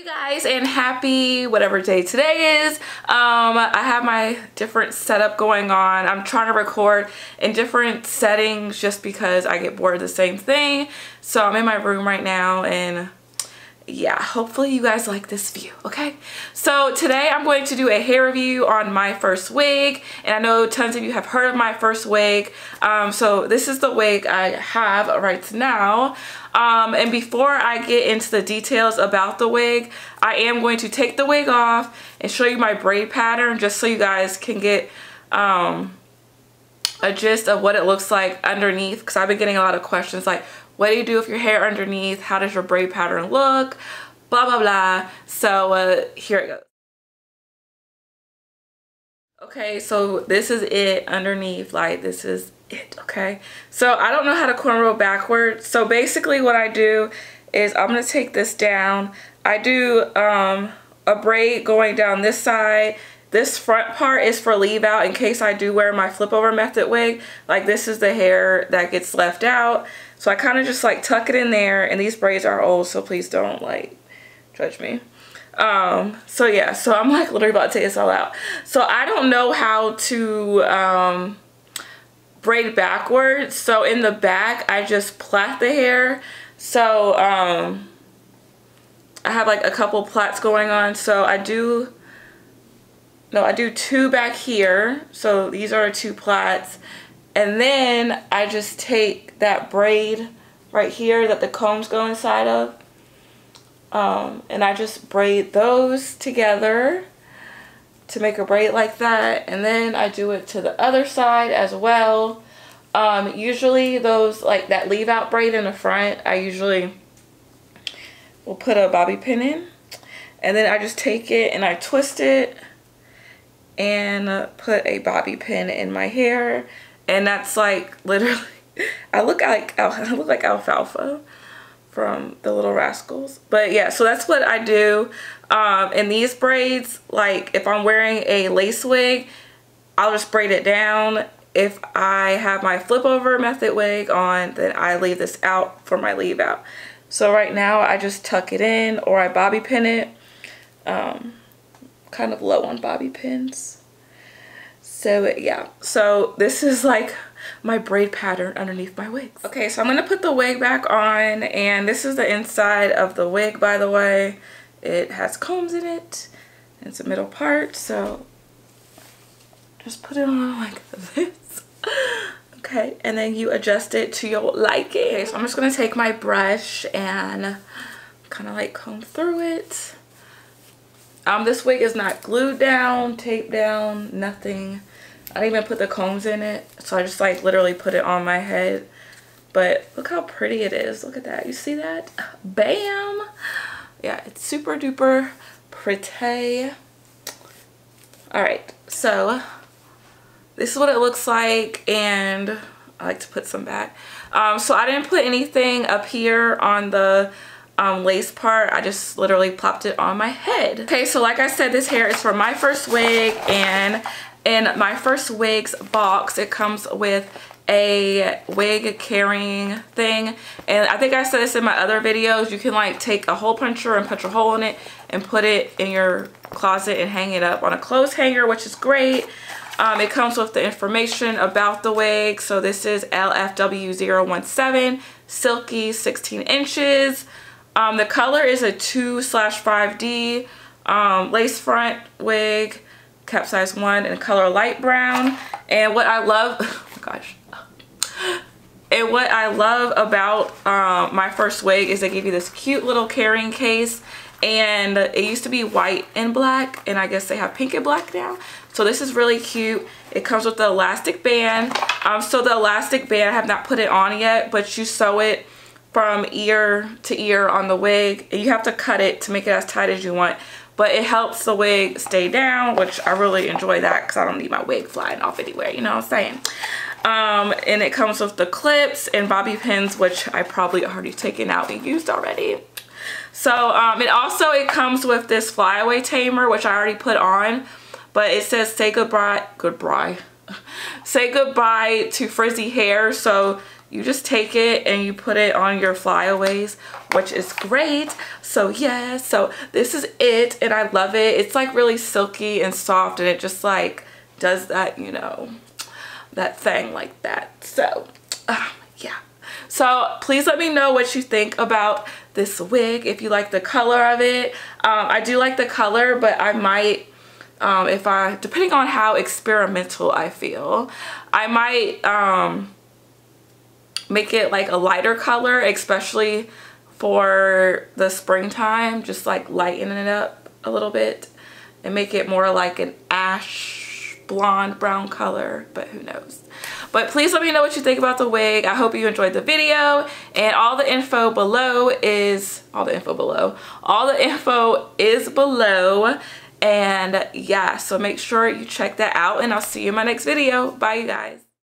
You guys, and happy whatever day today is. I have my different setup going on. I'm trying to record in different settings just because I get bored of the same thing. So I'm in my room right now, and yeah, hopefully you guys like this view. Okay, so today I'm going to do a hair review on My First Wig, and I know tons of you have heard of My First Wig. So this is the wig I have right now. And before I get into the details about the wig, I am going to take the wig off and show you my braid pattern just so you guys can get a gist of what it looks like underneath, because I've been getting a lot of questions like, what do you do with your hair underneath? How does your braid pattern look? Blah, blah, blah. So here it goes. Okay, so this is it underneath. Like, this is it, okay? So I don't know how to cornrow backwards. So basically what I do is I'm gonna take this down. I do a braid going down this side. This front part is for leave out in case I do wear my flip over method wig. Like, this is the hair that gets left out. So I kind of just like tuck it in there, and these braids are old, so please don't like judge me. So yeah, so I'm like literally about to take this all out. So I don't know how to braid backwards. So in the back, I just plait the hair. So I have like a couple plaits going on. So I do two back here. So these are two plaits. And then I just take that braid right here that the combs go inside of, and I just braid those together to make a braid like that. And then I do it to the other side as well. Usually those, like that leave out braid in the front, I usually will put a bobby pin in, and then I just take it and I twist it and put a bobby pin in my hair. And that's like literally, I look like Alfalfa from The Little Rascals. But yeah, so that's what I do. And these braids, like if I'm wearing a lace wig, I'll just braid it down. If I have my flip over method wig on, then I leave this out for my leave out. So right now I just tuck it in, or I bobby pin it. Kind of low on bobby pins. So yeah, so this is like my braid pattern underneath my wigs. Okay, so I'm gonna put the wig back on, and this is the inside of the wig, by the way. It has combs in it, and it's a middle part, so just put it on like this. Okay, and then you adjust it to your liking. Okay, so I'm just gonna take my brush and kind of like comb through it. This wig is not glued down, taped down, nothing. I didn't even put the combs in it, so I just like literally put it on my head. But look how pretty it is. Look at that. You see that? Bam! Yeah, it's super duper pretty. Alright, so this is what it looks like, and I like to put some back. So I didn't put anything up here on the lace part. I just literally plopped it on my head. Okay, so like I said, this hair is for My First Wig, and in My First Wig's box, it comes with a wig carrying thing. And I think I said this in my other videos, you can like take a hole puncher and punch a hole in it and put it in your closet and hang it up on a clothes hanger, which is great. It comes with the information about the wig. So this is LFW017, silky, 16 inches. The color is a 2/5D lace front wig, cap size 1, and color light brown. And what I love, oh my gosh, and what I love about My First Wig is they give you this cute little carrying case, and it used to be white and black, and I guess they have pink and black now. So this is really cute. It comes with the elastic band. So the elastic band, I have not put it on yet, but you sew it from ear to ear on the wig. You have to cut it to make it as tight as you want, but it helps the wig stay down, which I really enjoy that because I don't need my wig flying off anywhere, you know what I'm saying? And it comes with the clips and bobby pins, which I probably already taken out and used already. So it comes with this flyaway tamer, which I already put on, but it says say goodbye to frizzy hair. So you just take it and you put it on your flyaways, which is great. So yeah, so this is it and I love it. It's like really silky and soft and it just like does that, you know, that thing like that. So yeah. So please let me know what you think about this wig, if you like the color of it. I do like the color, but I might, depending on how experimental I feel, I might make it like a lighter color, especially for the springtime, just like lighten it up a little bit and make it more like an ash blonde brown color, but who knows. But please let me know what you think about the wig. I hope you enjoyed the video, and all the info is below. And yeah, so make sure you check that out, and I'll see you in my next video. Bye, you guys.